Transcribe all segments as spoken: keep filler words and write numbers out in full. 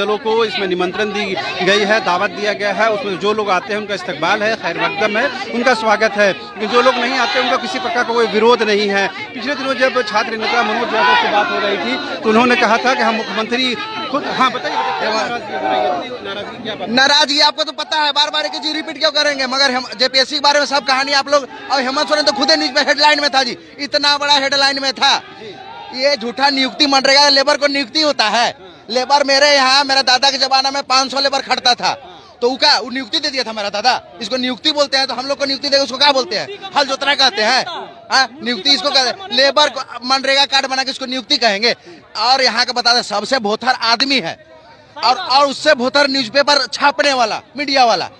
दलों को इसमें निमंत्रण दी गई है, दावत दिया गया है। उसमें जो लोग आते हैं उनका इस्तकबाल है, खैर मकदम है, उनका स्वागत है। लेकिन जो लोग नहीं आते उनका किसी प्रकार का कोई विरोध नहीं है। पिछले दिनों जब छात्र नेता मनोज यादव से बात हो रही थी तो उन्होंने कहा था कि हम मुख्यमंत्री खुद, हाँ बताइए, नाराजगी आपको तो पता है, बार बार एक चीज रिपीट क्यों करेंगे। मगर जेपीएससी के बारे में सब कहानी आप लोग, और हेमंत सोरेन तो खुद ही न्यूज में हेडलाइन में था जी, इतना बड़ा हेडलाइन में था। ये झूठा नियुक्ति मनरेगा लेबर को नियुक्ति होता है। लेबर मेरे यहाँ मेरा दादा के जमाना में पाँच सौ लेबर खटता था तो उसका वो नियुक्ति दे दिया था मेरा दादा। इसको नियुक्ति बोलते हैं तो हम लोग को नियुक्ति दे उसको क्या बोलते हैं, हल जोतना कहते हैं। नियुक्ति इसको कहते हैं, लेबर को मनरेगा कार्ड बना के इसको नियुक्ति कहेंगे। और यहाँ का बता दें सबसे भोथर आदमी है और और उससे भोथर न्यूज़पेपर छापने वाला मीडिया वाला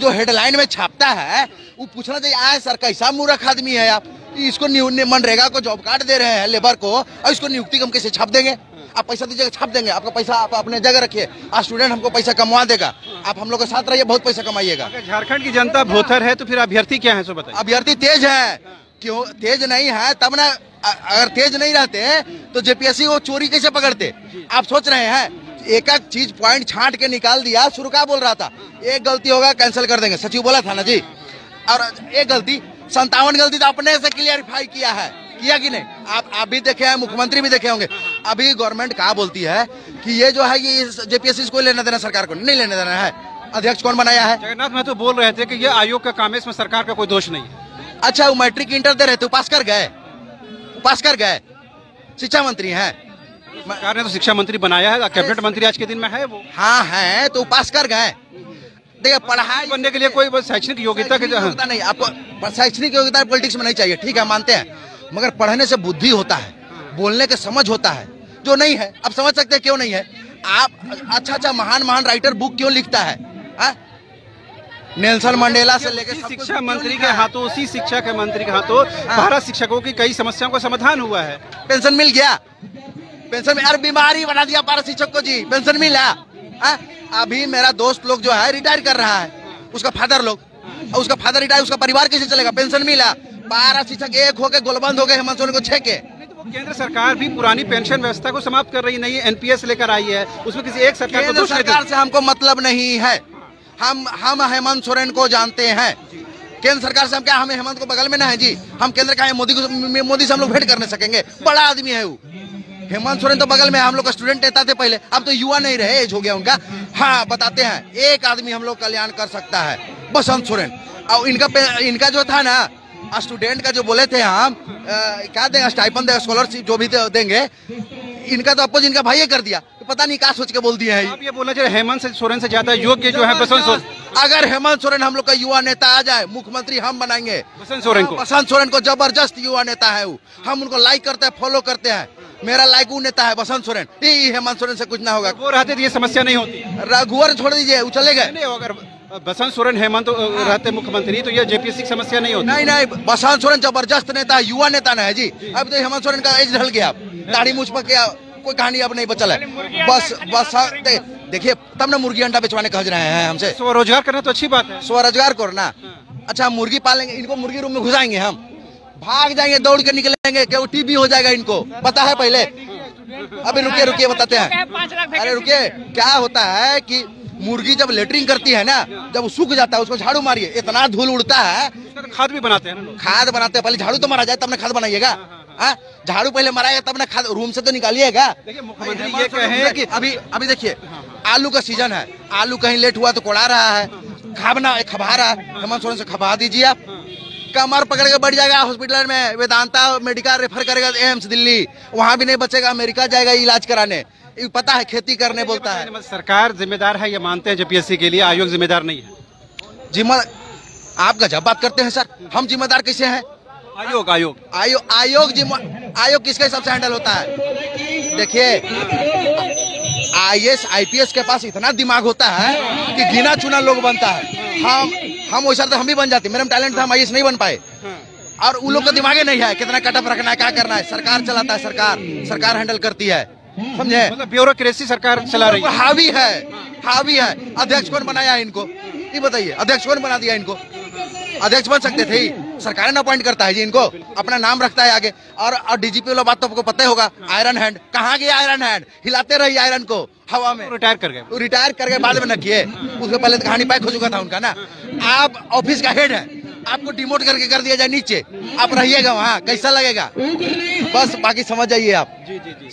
जो हेडलाइन में छापता है वो पूछना चाहिए आए सर कैसा मूर्ख आदमी है आप, इसको मनरेगा को जॉब कार्ड दे रहे हैं लेबर को और इसको नियुक्ति हम कैसे छाप देंगे। आप पैसा दीजिएगा छाप देंगे, आपका पैसा आप अपने जगह रखिए। आज स्टूडेंट हमको पैसा कमवा देगा, आप हम लोग के साथ रहिए, बहुत पैसा कमाइएगा। अगर झारखंड की जनता भोथर है तो फिर अभ्यर्थी क्या है सो बताइए। अभ्यर्थी तेज है, क्यों तेज नहीं है तब ना, अगर तेज नहीं रहते तो जेपीएससी को चोरी कैसे पकड़ते। आप सोच रहे हैं एक एक चीज पॉइंट छांट के निकाल दिया। शुरू का बोल रहा था एक गलती होगा कैंसिल कर देंगे, सचिव बोला था ना जी, और एक गलती संतावन गलती तो अपने से क्लियरिफाई किया है, किया कि नहीं। आप आप भी देखे हैं, मुख्यमंत्री भी देखे होंगे। अभी गवर्नमेंट कहा बोलती है कि ये जो है ये जेपीएससी को लेना देना, सरकार को नहीं लेने देना है। अध्यक्ष कौन बनाया है, जगन्नाथ महतो बोल रहे थे कि ये आयोग का काम है, इसमें सरकार का कोई दोष नहीं है। अच्छा वो मैट्रिक इंटर दे रहे थे, पास कर गए, पास कर गए, शिक्षा मंत्री है, सरकार ने तो शिक्षा मंत्री बनाया है, कैबिनेट मंत्री आज के दिन में है वो, हाँ है, तो पास कर गए। देखिए पढ़ाई बनने के लिए कोई शैक्षणिक योग्यता नहीं, आपको शैक्षणिक योग्यता पॉलिटिक्स में नहीं चाहिए, ठीक है मानते हैं, मगर पढ़ने से बुद्धि होता है, बोलने के समझ होता है, जो नहीं है आप समझ सकते हैं क्यों नहीं है। आप अच्छा अच्छा महान महान राइटर बुक क्यों लिखता है, हा? नेल्सन मंडेला से लेकर शिक्षा मंत्री के हाथों, उसी शिक्षा के मंत्री के हाथों भारत शिक्षकों की कई समस्याओं का समाधान हुआ है। पेंशन मिल गया, पेंशन में यार बीमारी बना दिया पारा शिक्षक को जी, पेंशन मिला। अभी मेरा दोस्त लोग जो है रिटायर कर रहा है, उसका फादर लोग, उसका फादर रिटायर, उसका परिवार कैसे चलेगा, पेंशन मिला। पारा शिक्षक एक होके गोलबंद हो गए हेमंत सोरेन को छेके। केंद्र सरकार भी पुरानी पेंशन व्यवस्था को समाप्त कर रही नहीं है, एनपीएस लेकर आई है, उसमें किसी एक सरकार को, सरकार से हमको मतलब नहीं है। हम हम हेमंत सोरेन को जानते हैं, केंद्र सरकार से हम क्या, हम हेमंत को बगल में ना है जी, हम केंद्र का मोदी को, मोदी से हम लोग भेंट करने सकेंगे, बड़ा आदमी है वो। हेमंत सोरेन तो बगल में, हम लोग का स्टूडेंट नेता थे पहले, अब तो युवा नहीं रहे, एज हो गया उनका। हाँ बताते हैं, एक आदमी हम लोग कल्याण कर सकता है, बसंत सोरेन। और इनका इनका जो था ना स्टूडेंट का जो बोले थे हम क्या देंगे, स्टाइपेंड देंगे, स्कॉलरशिप जो भी देंगे, इनका तो अपोज इनका भाई कर दिया, तो पता नहीं क्या सोच के बोल दिया है। आप ये बोलना चाहिए हेमंत सोरेन से ज्यादा योग्य जो है बसंत सोरेन, अगर हेमंत सोरेन हम लोग का युवा नेता आ जाए, मुख्यमंत्री हम बनाएंगे बसंत सोरेन को। बसंत सोरेन को जबरदस्त युवा नेता है वो, हम उनको लाइक करते हैं, फॉलो करते हैं। मेरा लाइक वो नेता है बसंत सोरेन, ये हेमंत सोरेन से कुछ ना होगा। वो रहते ये समस्या नहीं होती, रघुवर छोड़ दीजिए, वो चले गए। अगर बसंत सोरेन हेमंत तो रहते मुख्यमंत्री तो ये जेपीएससी की समस्या नहीं होती। नहीं नहीं, बसंत सोरेन जबरदस्त नेता है, युवा नेता ना है जी। अब तो हेमंत सोरेन का एज ढल गया, दाढ़ी मूछ पर क्या कोई कहानी अब नहीं बचल है। बस बस देखिए तब ना मुर्गी अंडा बेचवाने खज रहे हैं हमसे। स्वरोजगार करना तो अच्छी बात है, स्वरोजगार करना अच्छा, मुर्गी पालेंगे, इनको मुर्गी रूम में घुसाएंगे, हम भाग जाएंगे, दौड़ के निकलेंगे, क्या टीबी हो जाएगा इनको, पता है पहले। अभी रुकिए रुकिए बताते हैं, अरे रुकिए। क्या होता है कि मुर्गी जब लेटरिंग करती है ना, जब वो सूख जाता है उसको झाड़ू मारिए, इतना धूल उड़ता है। खाद भी बनाते हैं ना, खाद बनाते हैं, पहले झाड़ू तो मारा जाए तब ना खाद बनाइएगा, झाड़ू पहले माराएगा तब ना खाद, रूम से तो निकालिएगा। मुख्यमंत्री ये कहे कि अभी अभी देखिए आलू का सीजन है, आलू कहीं लेट हुआ तो कोड़ा रहा है, खाबना खबा रहा है, हेमंत सोरेन से खबा दीजिए आप, कमर पकड़ के बढ़ जाएगा हॉस्पिटल में, वेदांता मेडिकल रेफर करेगा एम्स दिल्ली, वहाँ भी नहीं बचेगा, अमेरिका जाएगा इलाज कराने। पता है खेती करने बोलता है। सरकार जिम्मेदार है ये मानते हैं जेपीएससी के लिए, आयोग जिम्मेदार नहीं है। जिम्मे आप गजब बात करते हैं सर, हम जिम्मेदार कैसे हैं? आयोग आयोग आयो, आयोग आयोग आयोग किसके हिसाब से हैंडल होता है? देखिए आईएएस आईपीएस के पास इतना दिमाग होता है कि गिना चुना लोग बनता है। हम हम वैसा तो हम भी बन जाते, मेरे में टैलेंट था, हम आईएएस नहीं बन पाए। और उन लोग का दिमाग ही नहीं है कितना कटअप रखना है, क्या करना है। सरकार चलाता है, सरकार सरकार हैंडल करती है, समझे? मतलब ब्यूरोक्रेसी सरकार चला रही है, हावी है, हावी है। अध्यक्ष कौन बनाया इनको, ये बताइए, अध्यक्ष कौन बना दिया इनको? अध्यक्ष बन सकते थे, सरकारें अपॉइंट करता है जी इनको, अपना नाम रखता है आगे। और और डीजीपी वाला बात तो आपको पता ही होगा, आयरन हैंड कहाँ गया, आयरन हैंड हिलाते रही आयरन को हवा में, रिटायर कर गए, रिटायर कर गए बाद में न किए, उसके पहले तो कहानी पैक हो चुका था उनका ना। आप ऑफिस का हेड है, आपको डिमोट करके कर दिया जाए नीचे, आप रहिएगा वहाँ कैसा लगेगा? बस बाकी समझ जाइए आप,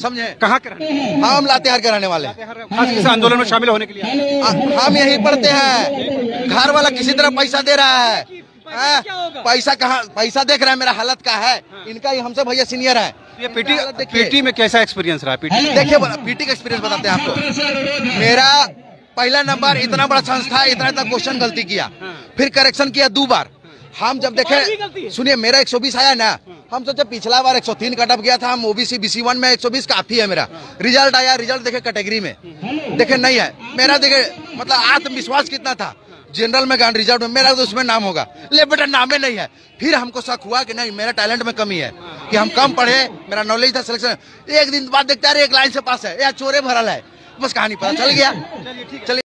समझे कहाँ के रहने वाले? हाँ, हम लातेहार के रहने वाले, खास आंदोलन में शामिल होने के लिए। आ, हम यहीं पढ़ते हैं, घर वाला किसी तरह पैसा दे रहा है, आ, पैसा कहाँ, पैसा देख रहा है मेरा हालत का है, इनका ही हमसे भैया सीनियर है। ये पीटी पीटी में कैसा एक्सपीरियंस रहा? पीटी देखिए, पीटी का एक्सपीरियंस बताते हैं आपको। मेरा पहला नंबर, इतना बड़ा संस्था है, इतना इतना क्वेश्चन गलती किया, फिर करेक्शन किया दो बार। हम जब देखे, सुनिए मेरा एक सौ बीस आया ना, हम सोचे पिछला बार एक सौ तीन कट ऑफ गया था, हम ओबीसी बीसी वन में एक सौ बीस काफी है मेरा। रिजल्ट आया, रिजल्ट देखे कैटेगरी में देखे नहीं है मेरा, देखे मतलब आत्मविश्वास कितना था जनरल में, गांड रिजर्व में मेरा तो उसमें नाम होगा, ले बेटा नाम ही नहीं है। फिर हमको शक हुआ कि नहीं मेरा टैलेंट में कमी है, कि हम कम पढ़े, मेरा नॉलेज था सिलेक्शन। एक दिन बाद देखता है एक लाइन से पास है या चोरे भरल है, बस कहानी पता चल गया। चलिए।